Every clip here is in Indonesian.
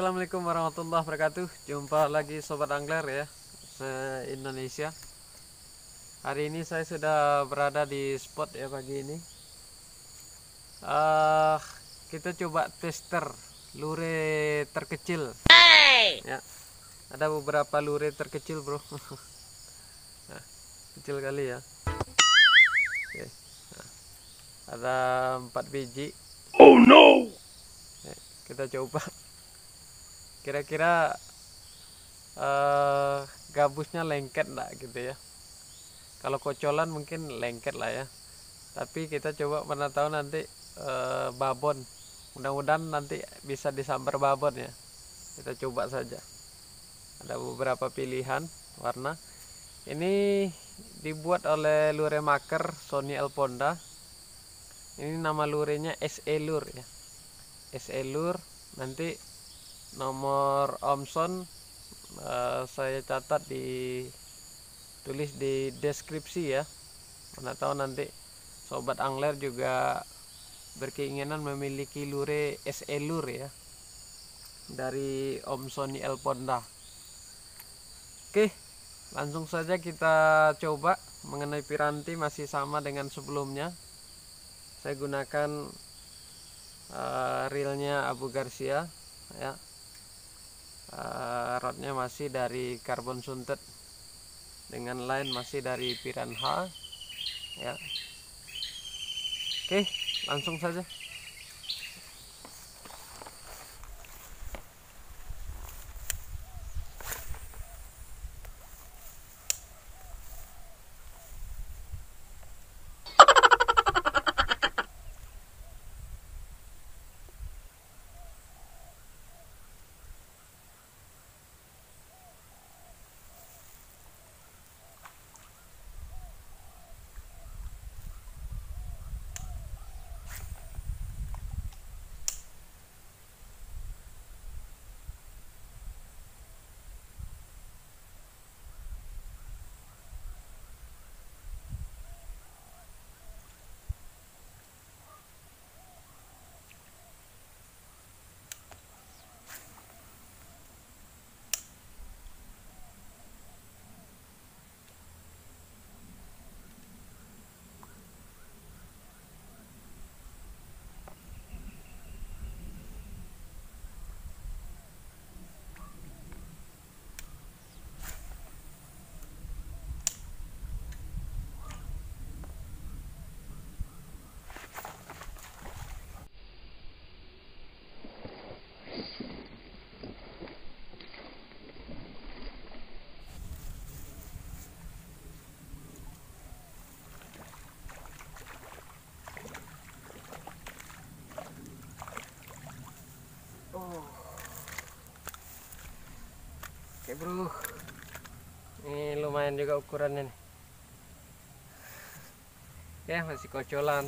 Assalamualaikum warahmatullahi wabarakatuh. Jumpa lagi sobat angler ya se-Indonesia. Hari ini saya sudah berada di spot ya pagi ini. Kita coba tester lure terkecil. Ya, ada beberapa lure terkecil bro. Nah, kecil kali ya. Okay. Nah, ada 4 biji. Oh no. Kita coba kira-kira gabusnya lengket enggak gitu ya. Kalau kocolan mungkin lengket lah ya, tapi kita coba mana tahu nanti babon, mudah-mudahan nanti bisa disambar babon ya. Kita coba saja, ada beberapa pilihan warna. Ini dibuat oleh lure maker Soni Elfonda. Ini nama lurenya SE lure ya. SE lure, nanti nomor Omson saya catat di tulis di deskripsi ya. Mana tahu nanti sobat angler juga berkeinginan memiliki lure SE lure ya, dari Omson Elfonda. Oke, langsung saja kita coba. Mengenai piranti masih sama dengan sebelumnya. Saya gunakan reelnya Abu Garcia ya. Rodnya masih dari karbon suntet, dengan line masih dari piranha ya. Oke, langsung saja. Oke bro, ini lumayan juga ukurannya nih. Ya, masih kocolan.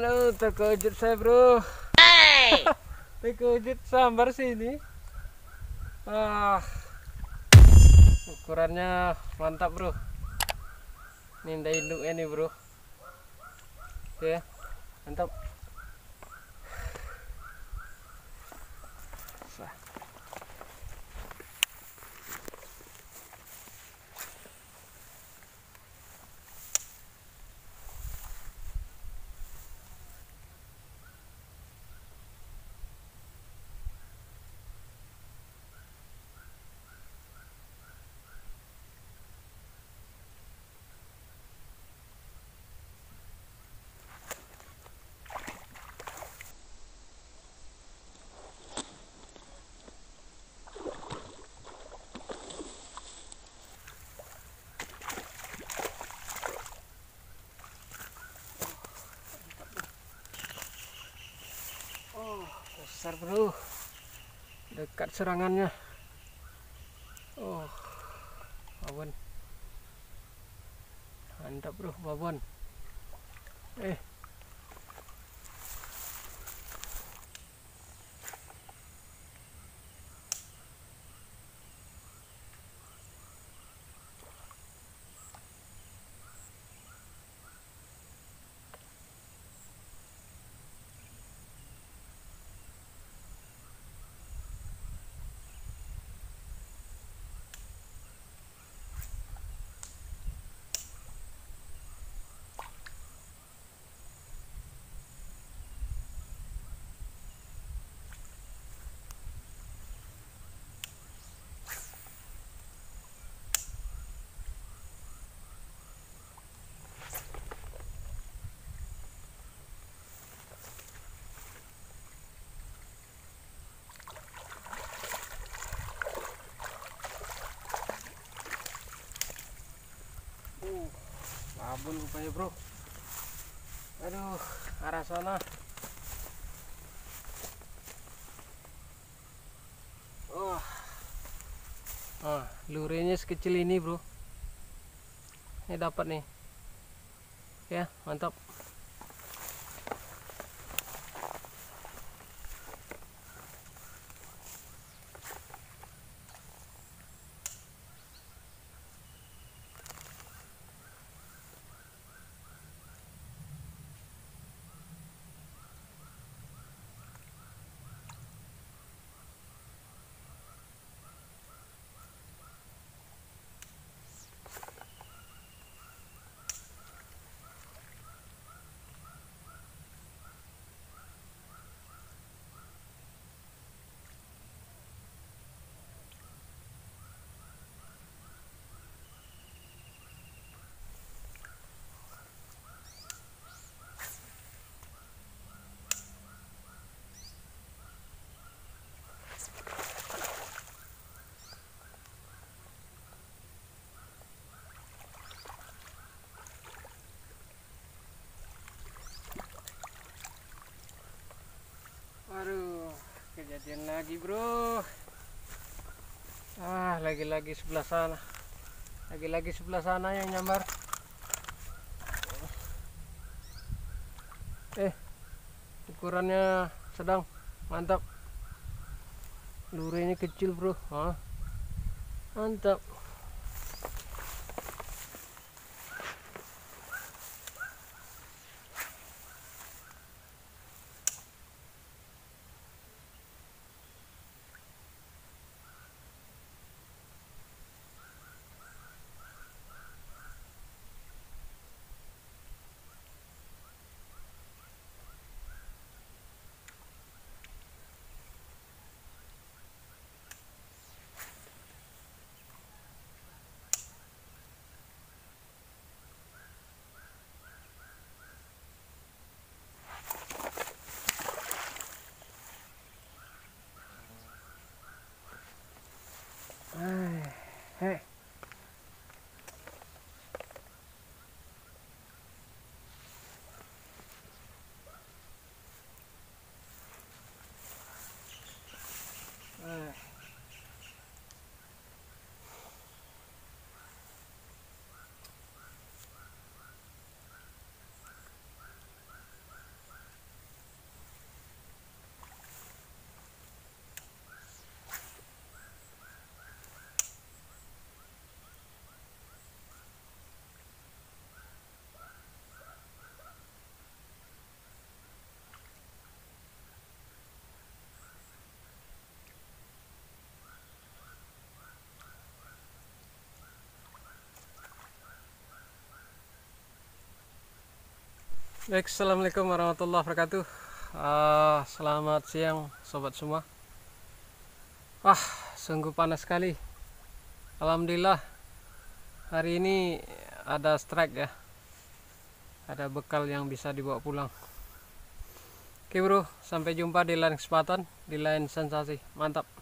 Aduh, terkejut saya bro. Terkejut sambar sini. Ukurannya mantap bro. Ini ndak induknya nih bro. Oke, mantap. bro, dekat serangannya. Oh, babon, mantap bro, babon. Babon rupanya bro, aduh, arah sana. Oh, ah, lurenya sekecil ini bro, ini dapat nih, ya mantap. Kejadian lagi bro, ah lagi-lagi sebelah sana, yang nyambar. Ukurannya sedang, mantap. Lurenya kecil bro, mantap. Baik, assalamualaikum warahmatullahi wabarakatuh. Selamat siang sobat semua. Wah, sungguh panas sekali. Alhamdulillah hari ini ada strike ya, ada bekal yang bisa dibawa pulang. Oke bro, sampai jumpa di lain kesempatan, di lain sensasi. Mantap.